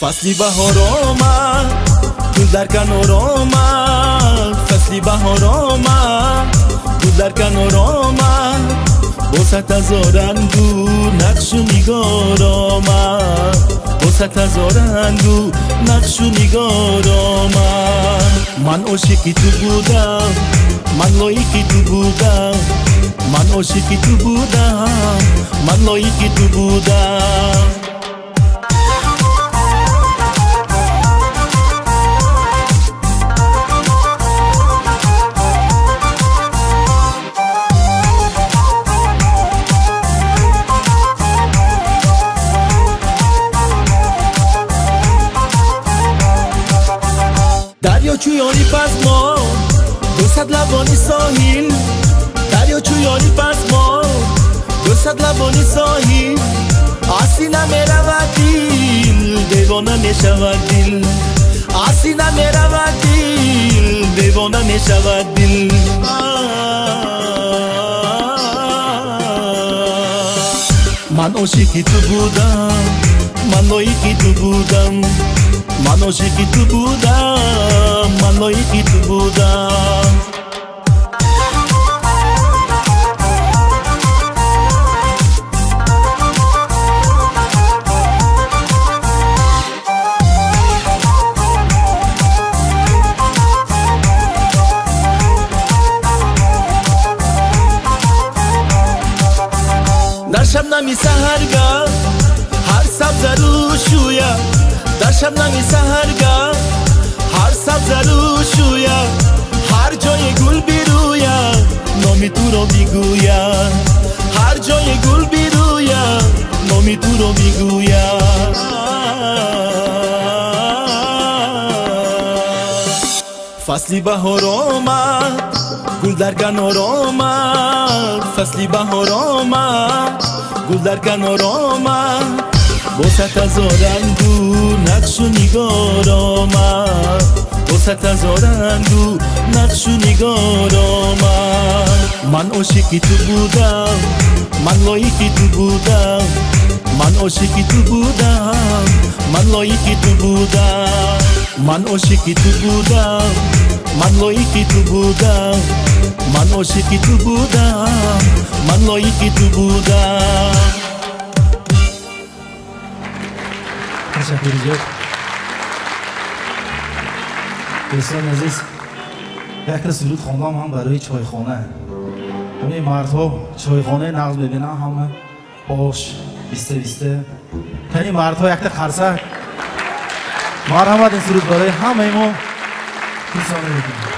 فصلی بهار آمد، دود در کنار آمد. فصلی بهار آمد، دود در کنار آمد. با صد هزار اندو نقش و نگار آمد. با صد هزار اندو نقش و نگار آمد. من عاشقی تو بودم، من لایقی تو بودم. من عاشقی تو بودم، من لایقی تو بودم. دریاچو یاری پس ما دوصد لبانی ساحل. دریاچو یاری پس ما دوصد لبانی ساحل. آسی نمیرود دل دیوانه نشود دل. آسی نمیرود دل دیوانه نشود دل. من عاشقی تو بودم، من لایقی تو بودم. من عاشقی تو بودم، من لایقی تو بودم. در شب نمی سحرگاه هر سبز رو شویم. در شب نمی سحرگاه هر سبز رو شویم. هر جای گل بیرویم نامی تو رو بگویم. هر جای گل بیرویم نامی تو رو بگویم. فصلی بهار آمد، گل در کنار آمد. فصلی بهار آمد، گل در کنار آمد. با صد هزار اندو نقش و نگار آمد. با صد هزار اندو نقش و نگار آمد. من عاشقی تو بودم، من لایقی تو بودم. من عاشقی تو بودم، من لایقی تو بودم. من عاشقی تو بودم، من لایقی تو بودم. من عاشقی تو بودم، من لایقی تو بودم. دوستان عزیز، یک سرود خواندم هم برای چایخانه. همه مردها چایخانه نغز ببینن، همه باش بیسته بیسته کنی مردها یک خرسه. مرحمت این سرود برای همه ما دوستان بکنیم.